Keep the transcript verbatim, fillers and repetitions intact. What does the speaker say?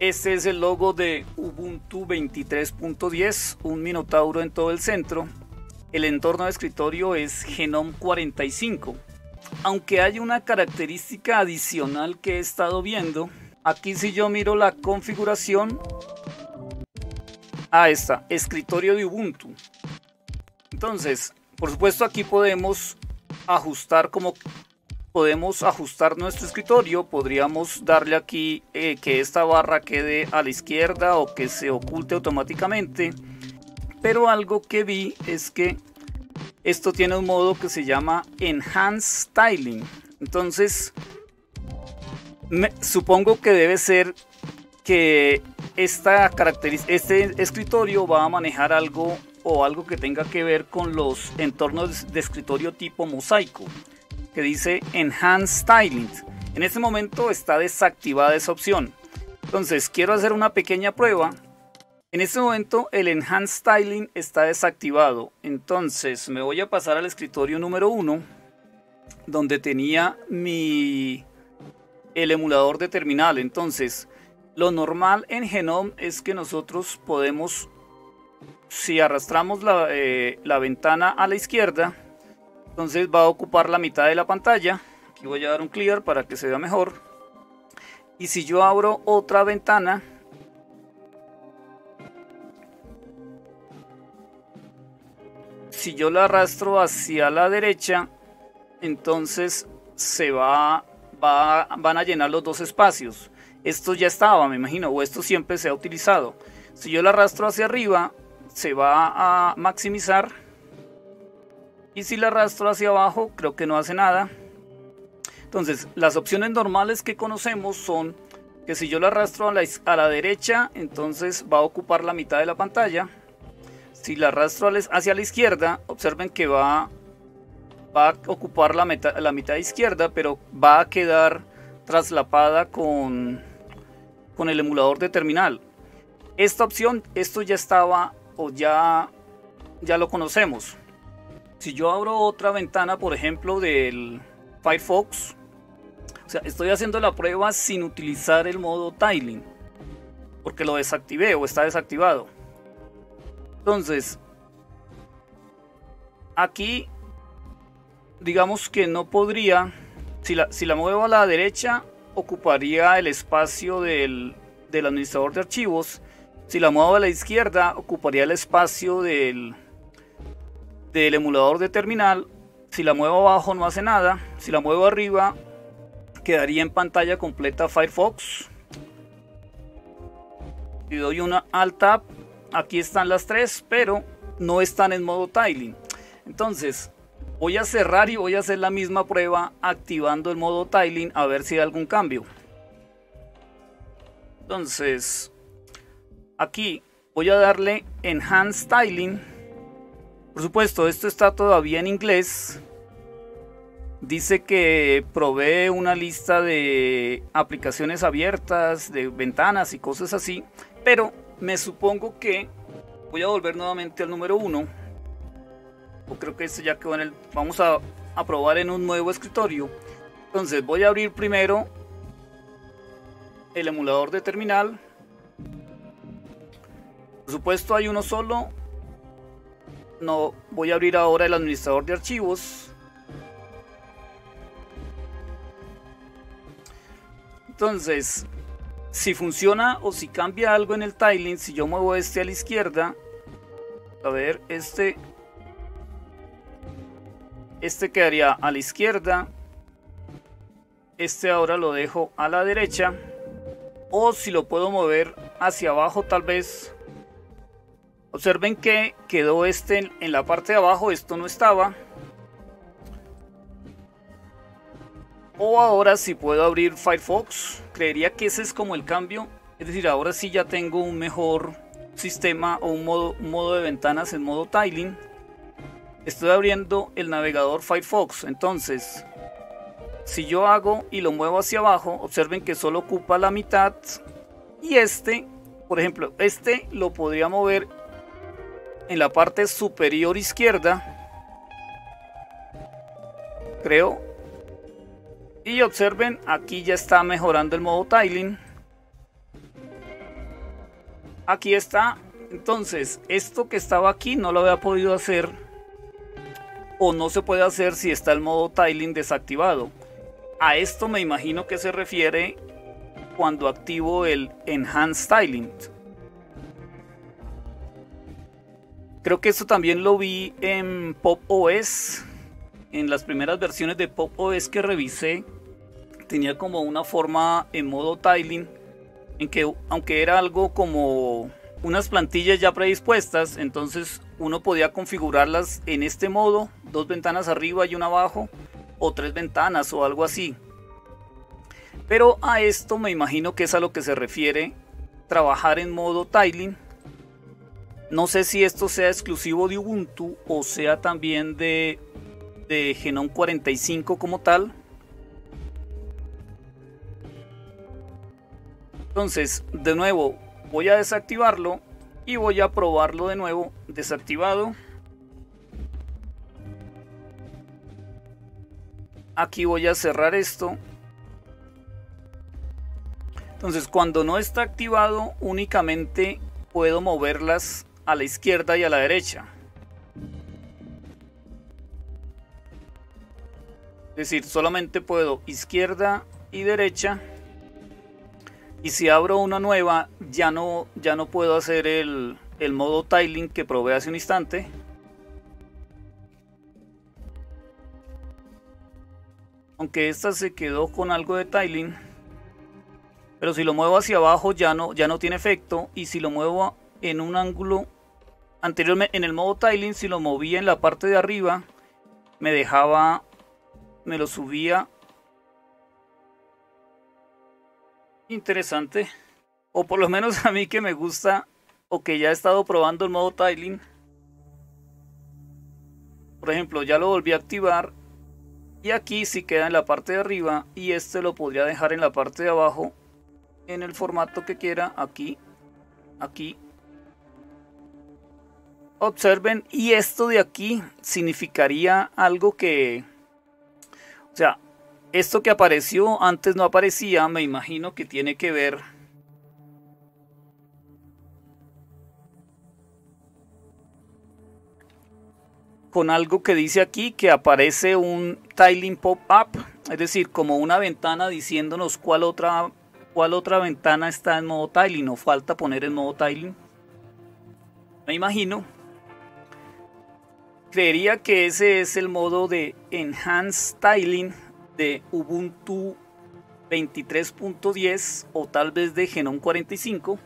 Este es el logo de Ubuntu veintitrés punto diez, un minotauro en todo el centro. El entorno de escritorio es GNOME cuarenta y cinco. Aunque hay una característica adicional que he estado viendo, aquí si yo miro la configuración, ahí está, escritorio de Ubuntu. Entonces, por supuesto aquí podemos ajustar como podemos ajustar nuestro escritorio, podríamos darle aquí eh, que esta barra quede a la izquierda o que se oculte automáticamente. Pero algo que vi es que esto tiene un modo que se llama Enhanced Tiling. Entonces, me, supongo que debe ser que esta característica, este escritorio va a manejar algo o algo que tenga que ver con los entornos de escritorio tipo mosaico, que dice Enhanced Tiling. En este momento está desactivada esa opción. Entonces, quiero hacer una pequeña prueba. En este momento el Enhanced Tiling está desactivado, entonces me voy a pasar al escritorio número uno, donde tenía mi el emulador de terminal. Entonces, lo normal en GNOME es que nosotros podemos, si arrastramos la, eh, la ventana a la izquierda, entonces va a ocupar la mitad de la pantalla. Aquí voy a dar un clear para que se vea mejor. Y si yo abro otra ventana, si yo la arrastro hacia la derecha, entonces se va, va, van a llenar los dos espacios. Esto ya estaba, me imagino, o esto siempre se ha utilizado. Si yo la arrastro hacia arriba, se va a maximizar. Y si la arrastro hacia abajo, creo que no hace nada. Entonces, las opciones normales que conocemos son que si yo la arrastro a la, a la derecha, entonces va a ocupar la mitad de la pantalla. Si la arrastro hacia la izquierda, observen que va, va a ocupar la, meta, la mitad izquierda, pero va a quedar traslapada con, con el emulador de terminal. Esta opción, esto ya estaba o ya, ya lo conocemos. Si yo abro otra ventana, por ejemplo, del Firefox, o sea, estoy haciendo la prueba sin utilizar el modo Tiling, porque lo desactivé o está desactivado. Entonces, aquí digamos que no podría, si la, si la muevo a la derecha ocuparía el espacio del, del administrador de archivos, si la muevo a la izquierda ocuparía el espacio del, del emulador de terminal, si la muevo abajo no hace nada, si la muevo arriba quedaría en pantalla completa Firefox. Si doy una Alt Tab, aquí están las tres, pero no están en modo Tiling. Entonces voy a cerrar y voy a hacer la misma prueba activando el modo Tiling a ver si hay algún cambio. Entonces aquí voy a darle Enhanced Tiling. Por supuesto, esto está todavía en inglés. Dice que provee una lista de aplicaciones abiertas, de ventanas y cosas así, pero me supongo que voy a volver nuevamente al número uno. O creo que este ya quedó en el... Vamos a, a probar en un nuevo escritorio. Entonces voy a abrir primero el emulador de terminal. Por supuesto hay uno solo. No, voy a abrir ahora el administrador de archivos. Entonces, si funciona o si cambia algo en el Tiling, si yo muevo este a la izquierda, a ver, este este quedaría a la izquierda, este ahora lo dejo a la derecha, o si lo puedo mover hacia abajo tal vez. Observen que quedó este en, en la parte de abajo, esto no estaba. O ahora si puedo abrir Firefox, creería que ese es como el cambio, es decir, ahora sí ya tengo un mejor sistema o un modo, un modo de ventanas en modo Tiling. Estoy abriendo el navegador Firefox, entonces si yo hago y lo muevo hacia abajo, observen que solo ocupa la mitad, y este, por ejemplo, este lo podría mover en la parte superior izquierda, creo. Y observen, aquí ya está mejorando el modo Tiling. Aquí está. Entonces, esto que estaba aquí no lo había podido hacer, o no se puede hacer si está el modo tiling desactivado. A esto me imagino que se refiere cuando activo el Enhanced Tiling. Creo que esto también lo vi en Pop O S. En las primeras versiones de Pop O S que revisé, tenía como una forma en modo tiling, en que aunque era algo como unas plantillas ya predispuestas, entonces uno podía configurarlas en este modo, dos ventanas arriba y una abajo, o tres ventanas o algo así. Pero a esto me imagino que es a lo que se refiere trabajar en modo tiling. No sé si esto sea exclusivo de Ubuntu o sea también de, de GNOME cuarenta y cinco como tal. Entonces, de nuevo, voy a desactivarlo y voy a probarlo de nuevo desactivado. Aquí voy a cerrar esto. Entonces, cuando no está activado, únicamente puedo moverlas a la izquierda y a la derecha. Es decir, solamente puedo izquierda y derecha. Y si abro una nueva, ya no, ya no puedo hacer el, el modo tiling que probé hace un instante. Aunque esta se quedó con algo de tiling. Pero si lo muevo hacia abajo ya no, ya no tiene efecto. Y si lo muevo en un ángulo... Anteriormente, en el modo tiling, si lo movía en la parte de arriba, me dejaba... me lo subía... Interesante, o por lo menos a mí que me gusta, o que ya he estado probando el modo tiling. Por ejemplo, ya lo volví a activar y aquí sí queda en la parte de arriba, y este lo podría dejar en la parte de abajo en el formato que quiera. Aquí, aquí observen, y esto de aquí significaría algo que, o sea, esto que apareció antes no aparecía, me imagino que tiene que ver con algo que dice aquí, que aparece un tiling pop-up, es decir, como una ventana diciéndonos cuál otra, cuál otra ventana está en modo tiling, o falta poner en modo tiling. Me imagino. Creería que ese es el modo de Enhanced Tiling de Ubuntu veintitrés punto diez, o tal vez de GNOME cuarenta y cinco.